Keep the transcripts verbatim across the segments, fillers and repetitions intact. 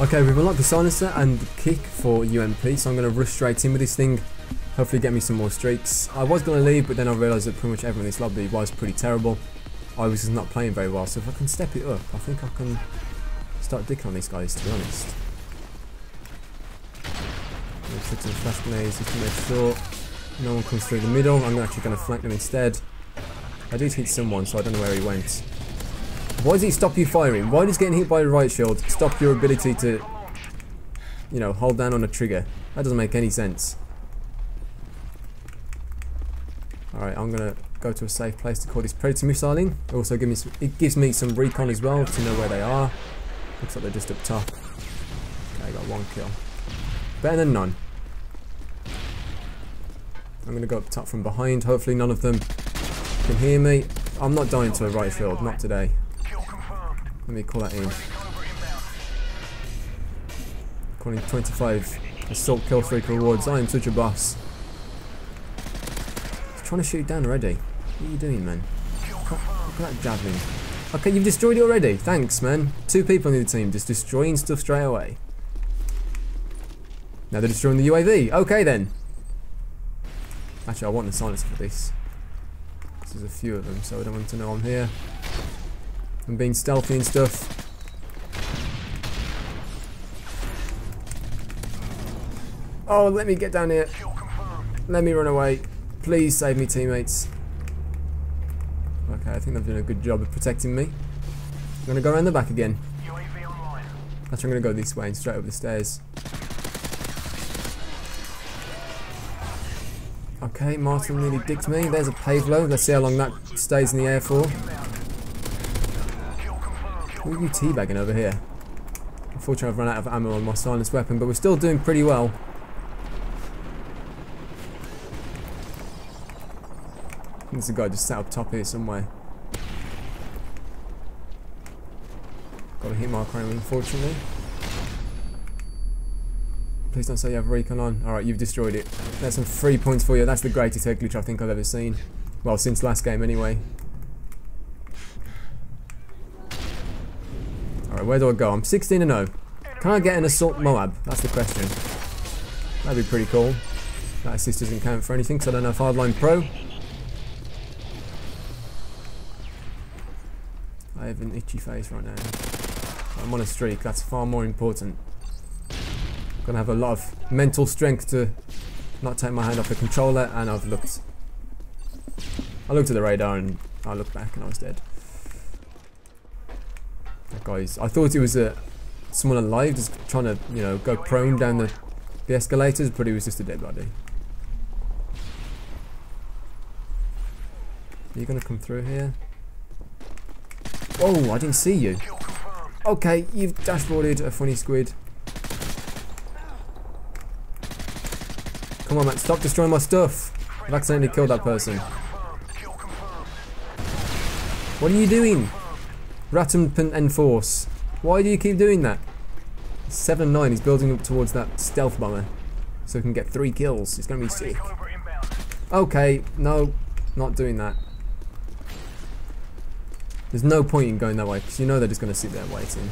Okay, we've unlocked the silencer and the kick for U M P, so I'm going to rush straight in with this thing. Hopefully get me some more streaks. I was going to leave, but then I realised that pretty much everyone in this lobby was pretty terrible. I was just not playing very well, so if I can step it up, I think I can start dicking on these guys, to be honest. I'm going to stick some flash grenades just to make sure no one comes through the middle. I'm actually going to flank them instead. I did hit someone, so I don't know where he went. Why does it stop you firing? Why does getting hit by a riot shield stop your ability to, you know, hold down on a trigger? That doesn't make any sense. Alright, I'm going to go to a safe place to call this Predator missile in. It also gives me some, it gives me some recon as well to know where they are. Looks like they're just up top. Okay, I got one kill. Better than none. I'm going to go up top from behind. Hopefully none of them can hear me. I'm not dying to a right field, not today. Let me call that in. Calling twenty-five assault kill streak rewards. I am such a boss. He's trying to shoot down already. What are you doing, man? Look at that javelin. Okay, you've destroyed it already. Thanks, man. Two people on the team just destroying stuff straight away. Now they're destroying the U A V. Okay, then. Actually, I want the silencer for this. There's a few of them, so I don't want to know I'm here. I'm being stealthy and stuff. Oh, let me get down here. Let me run away. Please save me, teammates. Okay, I think they've done a good job of protecting me. I'm going to go around the back again. Actually, I'm going to go this way and straight up the stairs. Okay, Martin nearly dicked me. There's a Pavlo. Let's see how long that stays in the air for. Who are you teabagging over here? Unfortunately, I've run out of ammo on my silenced weapon, but we're still doing pretty well. There's a guy just sat up top here somewhere. Got a hit marker on him, unfortunately. Please don't say you have recon on. Alright, you've destroyed it. That's some free points for you. That's the greatest head glitch I think I've ever seen. Well, since last game anyway. Alright, where do I go? I'm sixteen and oh. Can I get an assault MOAB? That's the question. That'd be pretty cool. That assist doesn't count for anything, so I don't know if Hardline Pro. I have an itchy face right now. I'm on a streak. That's far more important. Gonna have a lot of mental strength to not take my hand off the controller, and I've looked. I looked at the radar and I looked back and I was dead. That guy's. I thought it was a someone alive, just trying to you know go prone down the the escalators, but he was just a dead body. Are you gonna come through here? Oh, I didn't see you. Okay, you've dashboarded a funny squid. Come on, man, stop destroying my stuff. I've accidentally killed that person. What are you doing? Rattenpant Enforce. Why do you keep doing that? seven and nine, he's building up towards that stealth bomber. So he can get three kills. It's going to be sick. Okay, no, not doing that. There's no point in going that way, because you know they're just going to sit there waiting.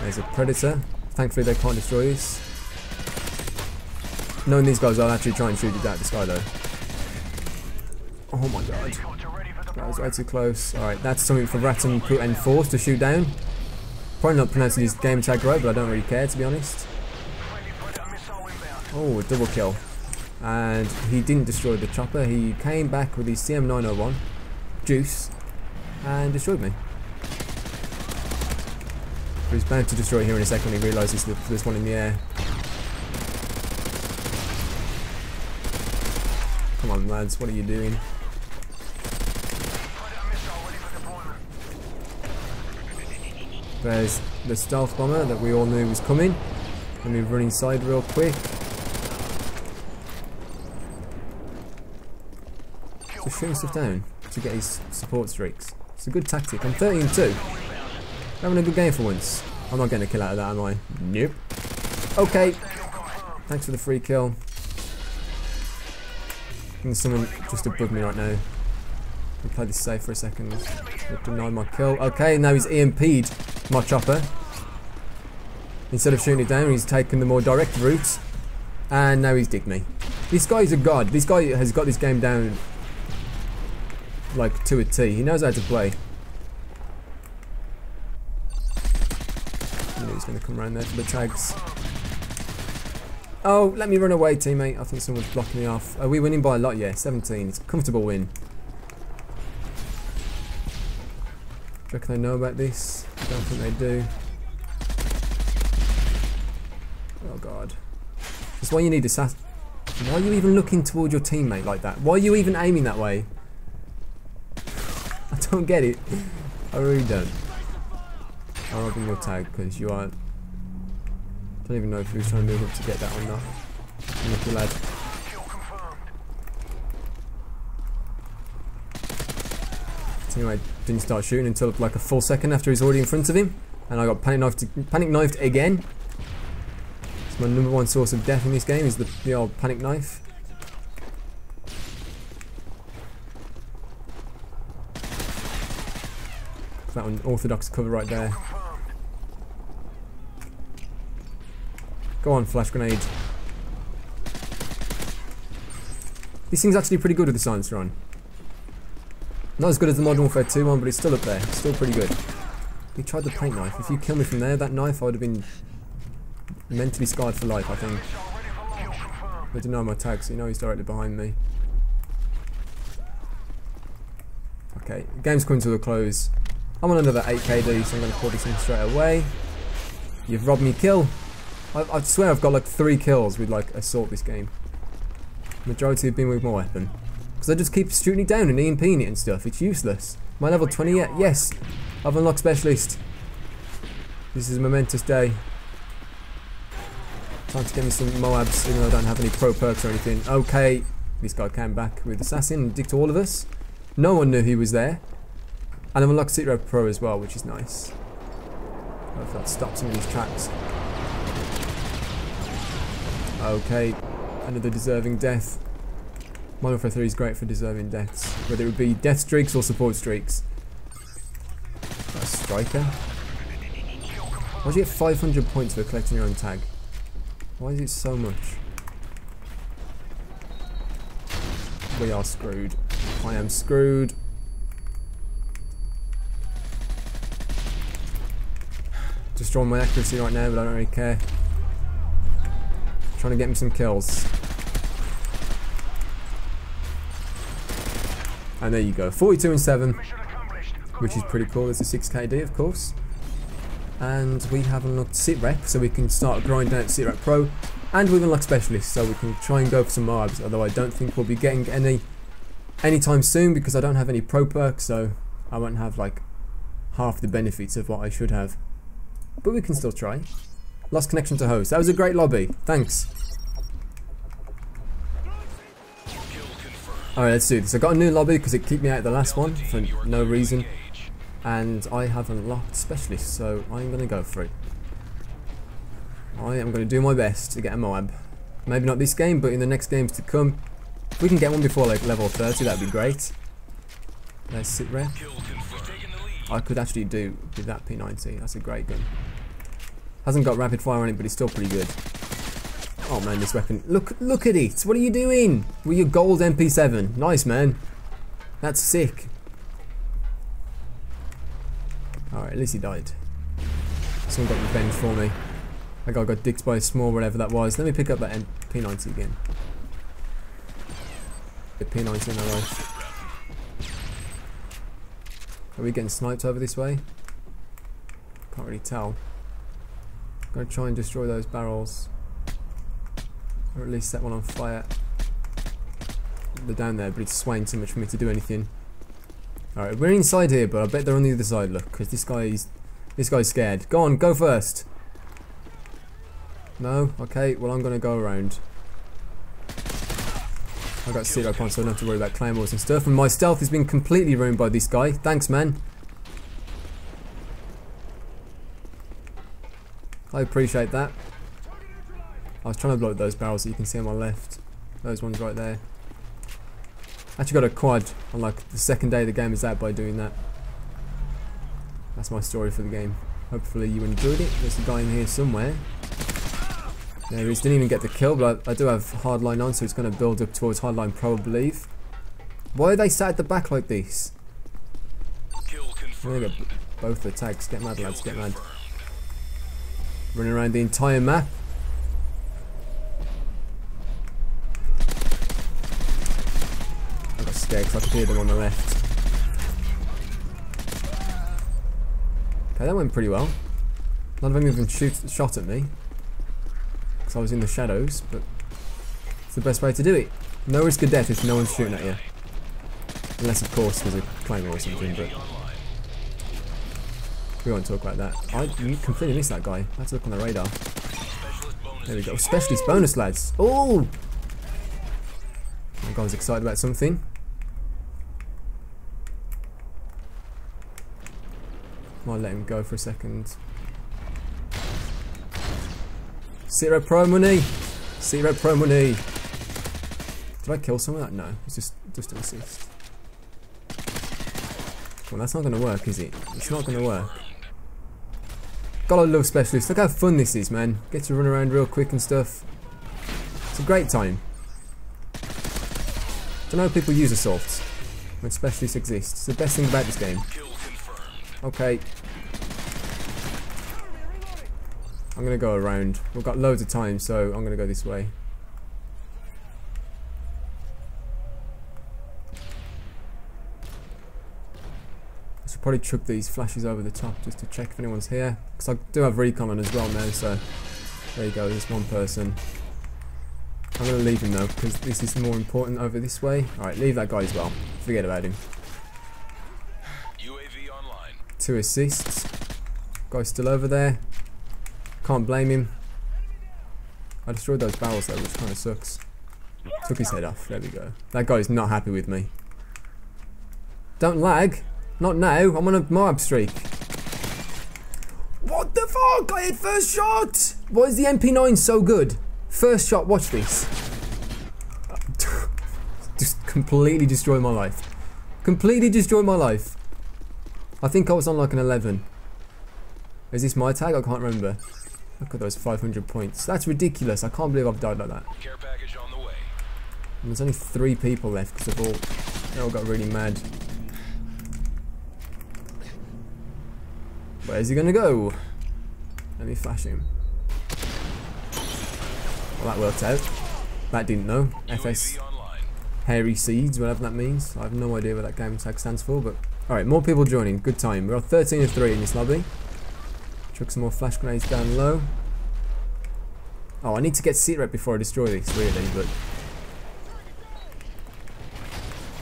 There's a Predator. Thankfully they can't destroy us. Knowing these guys, I'll actually try and shoot it out the sky though. Oh my god. That was way too close. Alright, that's something for Rattenpant Enforce to shoot down. Probably not pronouncing his game tag right, but I don't really care, to be honest. Oh, a double kill. And he didn't destroy the chopper. He came back with his C M nine oh one juice and destroyed me. He's bound to destroy it here in a second when he realises that there's one in the air. Come on, lads, what are you doing? There's the stealth bomber that we all knew was coming. Let me run inside real quick. Just shooting stuff down to get his support streaks. It's a good tactic. I'm thirteen and two. Having a good game for once. I'm not getting a kill out of that, am I? Nope. Okay. Thanks for the free kill. I think someone just above me right now. I'll play this safe for a second. Deny my kill. Okay, now he's E M P'd my chopper. Instead of shooting it down, he's taken the more direct route. And now he's digged me. This guy is a god. This guy has got this game down like to a T. He knows how to play. I knew he was going to come around there for the tags. Oh, let me run away, teammate. I think someone's blocking me off. Are we winning by a lot? Yeah, seventeen. It's a comfortable win. Do you reckon they know about this? I don't think they do. Oh, God. That's why you need assass- Why are you even looking towards your teammate like that? Why are you even aiming that way? I don't get it. I really don't. I'll open your tag, because you aren't. I don't even know if he was trying to move up to get that or not. Lucky lad. Anyway, didn't start shooting until like a full second after he's already in front of him, and I got panic knifed. Panic knifed again. It's my number one source of death in this game is the, the old panic knife. That unorthodox cover right there. Go on, flash grenade. This thing's actually pretty good with the silencer on. Not as good as the Modern Warfare two one, but it's still up there. It's still pretty good. He tried the paint knife. If you kill me from there, that knife, I would have been mentally scarred for life, I think. They deny my tag, so you know he's directly behind me. Okay, the game's coming to a close. I'm on another eight K D, so I'm going to call this in straight away. You've robbed me, kill. I swear I've got like three kills with like assault this game. Majority have been with my weapon. Because I just keep shooting it down and EMPing it and stuff. It's useless. My level twenty yet? Yes. I've unlocked Specialist. This is a momentous day. Time to get me some MOABs, even though I don't have any pro perks or anything. Okay. This guy came back with Assassin and dicked to all of us. No one knew he was there. And I've unlocked Sitrep Pro as well, which is nice. I hope that stops some of these traps. Okay, another deserving death. Modern Warfare three is great for deserving deaths, whether it would be death streaks or support streaks. That's a striker. Why do you get five hundred points for collecting your own tag? Why is it so much? We are screwed. I am screwed. Destroying my accuracy right now, but I don't really care. Trying to get me some kills. And there you go, forty-two and seven, which is pretty cool. It's a six K D, of course. And we have unlocked Sitrep, so we can start grinding out Sitrep Pro. And we've unlocked Specialist, so we can try and go for some M O A Bs, although I don't think we'll be getting any anytime soon because I don't have any pro perks, so I won't have like half the benefits of what I should have. But we can still try. Lost connection to host. That was a great lobby. Thanks. Alright, let's do this. I got a new lobby because it kicked me out of the last one for no reason. And I have unlocked Specialist, so I'm going to go for it. I am going to do my best to get a M O A B. Maybe not this game, but in the next games to come. If we can get one before like level thirty, that'd be great. Let's sit there. I could actually do with that P ninety. That's a great gun. Hasn't got rapid fire on it, but it's still pretty good. Oh man, this weapon. Look look at it. What are you doing? With your gold M P seven. Nice, man. That's sick. Alright, at least he died. Someone got revenge for me. That guy got dicked by a small, whatever that was. Let me pick up that P ninety again. The P ninety in my life. Are we getting sniped over this way? Can't really tell. I'm going to try and destroy those barrels, or at least set one on fire. They're down there, but it's swaying too much for me to do anything. Alright, we're inside here, but I bet they're on the other side, look, because this guy's, this guy's scared. Go on, go first. No? Okay, well I'm going to go around. I got zero points, so I don't have to worry about claymores and stuff, and my stealth has been completely ruined by this guy. Thanks, man. I appreciate that. I was trying to blow those barrels that you can see on my left. Those ones right there. I actually got a quad on like the second day the game is out by doing that. That's my story for the game. Hopefully you enjoyed it. There's a guy in here somewhere. There he is. Didn't even get the kill, but I, I do have hardline on, so it's going to build up towards hardline pro, I believe. Why are they sat at the back like this? They got both the tags. Get mad, lads. Get mad. Running around the entire map. I got scared because I cleared them on the left. Okay, that went pretty well. None of them even shoot, shot at me, because I was in the shadows, but it's the best way to do it. No risk of death if no one's shooting at you. Unless, of course, there's a claimer or something, but we won't talk about that. I completely missed that guy. I had to look on the radar. There we go. Specialist bonus, lads. Oh! That guy was excited about something. Might let him go for a second. Sitrep Pro money! Sitrep Pro money! Did I kill someone? No, it's just, just an assist. Well, that's not going to work, is it? It's not going to work. God, I love Specialist. Look how fun this is, man. Get to run around real quick and stuff. It's a great time. Don't know how people use assaults when Specialist exists. It's the best thing about this game. Okay. I'm going to go around. We've got loads of time, so I'm going to go this way. I should probably chuck these flashes over the top just to check if anyone's here, because I do have recon on as well now, so there you go, there's one person. I'm going to leave him though, because this is more important over this way. Alright, leave that guy as well. Forget about him. Two assists. Guy's still over there. Can't blame him. I destroyed those barrels though, which kind of sucks. Took his head off. There we go. That guy's not happy with me. Don't lag. Not now. I'm on a M O A B streak. What the fuck? I hit first shot. Why is the M P nine so good? First shot. Watch this. Just completely destroy my life. Completely destroy my life. I think I was on like an eleven. Is this my tag? I can't remember. Look at those five hundred points. That's ridiculous. I can't believe I've died like that. Care package on the way. And there's only three people left because they've all, they all got really mad. Where's he gonna go? Let me flash him. Well, that worked out. That didn't know. F S Hairy Seeds, whatever that means. I have no idea what that game tag stands for, but. Alright, more people joining. Good time. We're on thirteen of three in this lobby. Chuck some more flash grenades down low. Oh, I need to get Sitrep before I destroy this, really, but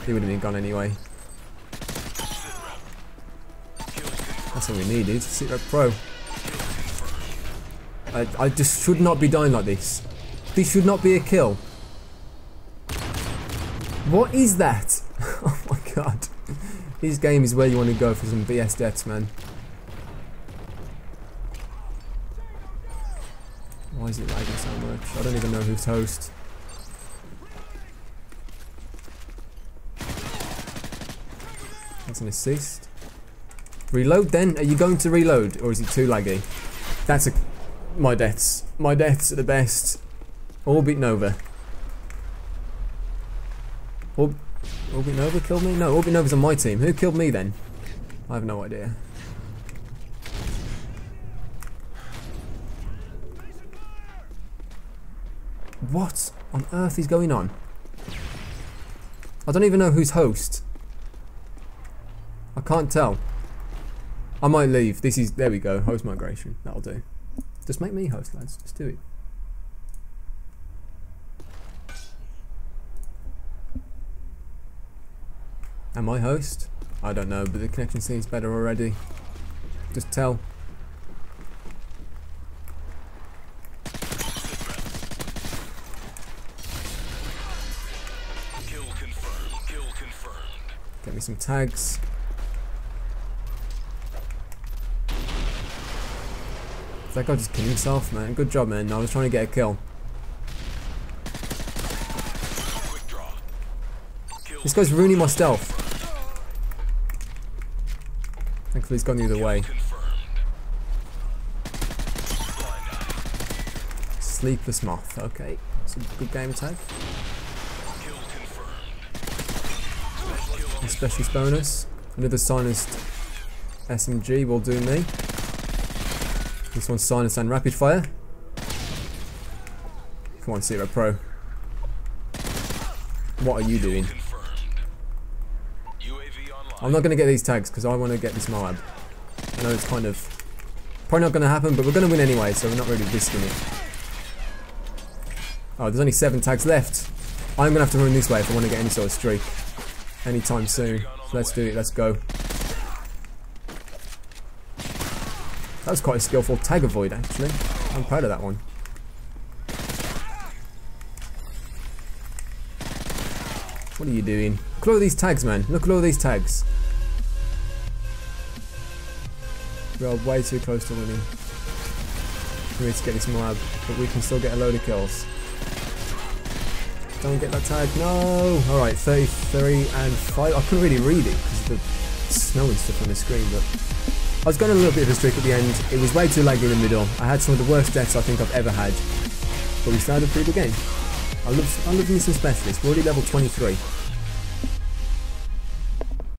he would have been gone anyway. That's all we needed. Sitrep Pro. I, I just should not be dying like this. This should not be a kill. What is that? Oh my god. This game is where you want to go for some B S deaths, man. Why is it lagging so much? I don't even know who's host. That's an assist. Reload then? Are you going to reload or is it too laggy? That's a... My deaths. My deaths are the best. All beaten over. All... Orbit Nova killed me? No, Orbit Nova's on my team. Who killed me then? I have no idea. What on earth is going on? I don't even know who's host. I can't tell. I might leave. This is... There we go. Host migration. That'll do. Just make me host, lads. Just do it. Am I host? I don't know, but the connection seems better already. Just tell. Kill confirmed. Kill confirmed. Get me some tags. Is that guy just killing himself, man? Good job, man. I was trying to get a kill. Quick draw. Kill This guy's ruining my stealth. Thankfully he's gone the other way. Sleepless moth, okay. It's a good game attack. A specialist bonus. Another silenced S M G will do me. This one's silenced and rapid fire. Come on, Sitrep Pro. What are you doing? I'm not going to get these tags because I want to get this M O A B. I know it's kind of probably not going to happen, but we're going to win anyway, so we're not really risking it. Oh, there's only seven tags left. I'm going to have to run this way if I want to get any sort of streak anytime soon. So let's do it. Let's go. That was quite a skillful tag avoid, actually. I'm proud of that one. What are you doing? Look at all these tags, man. Look at all these tags. We are way too close to winning. We need to get this M O A B, but we can still get a load of kills. Don't get that tag. No! Alright, thirty-three and five. I couldn't really read it because of the snow and stuff on the screen, but I was going a little bit of a streak at the end. It was way too laggy in the middle. I had some of the worst deaths I think I've ever had, but we started through the game. I love, I love me some specialists. We're already level twenty-three.